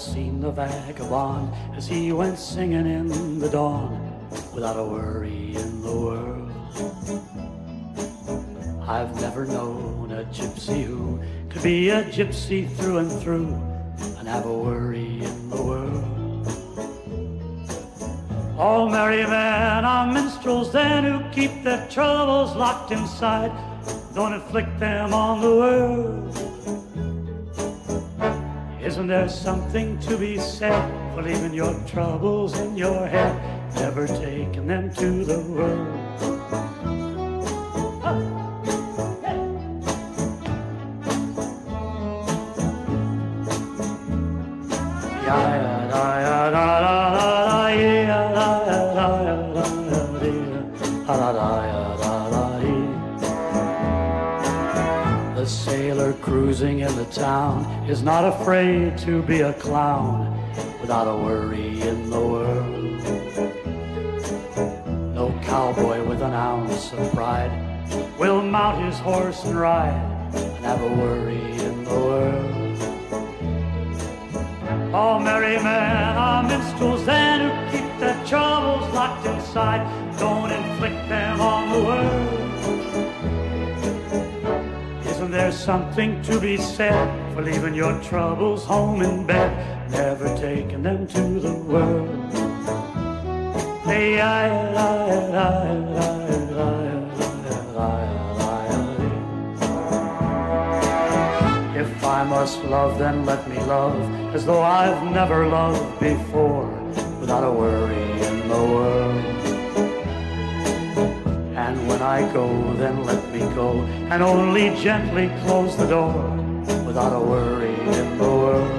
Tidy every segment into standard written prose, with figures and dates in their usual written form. I've seen the vagabond as he went singing in the dawn without a worry in the world. I've never known a gypsy who could be a gypsy through and through and have a worry in the world. Oh, merry men are minstrels then who keep their troubles locked inside, don't inflict them on the world. Isn't there something to be said for leaving your troubles in your head, never taking them to the world? The sailor cruising in the town is not afraid to be a clown without a worry in the world. No cowboy with an ounce of pride will mount his horse and ride and have a worry in the world. All merry men are minstrels then who keep their troubles locked inside, don't inflict them on the world. There's something to be said for leaving your troubles home in bed, never taking them to the world. Hey, if I must love, then let me love as though I've never loved before, without a worry in the world. And when I go, then let me go, and only gently close the door, without a worry in the world.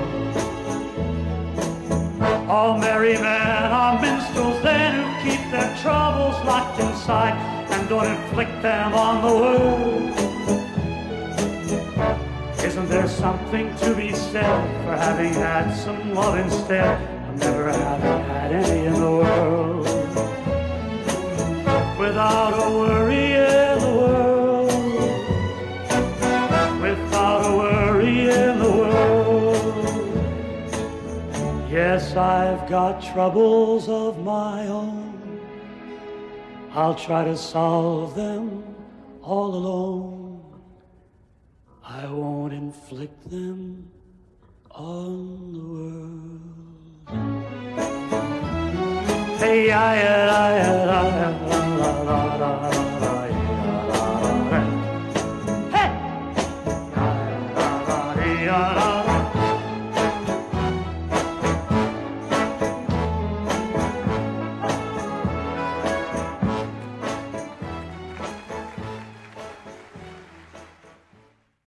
All merry men are minstrels then who keep their troubles locked inside, and don't inflict them on the world. Isn't there something to be said for having had some love instead of never having had any in the world? Without a worry in the world, without a worry in the world. Yes, I've got troubles of my own, I'll try to solve them all alone. I won't inflict them on the world. Hey,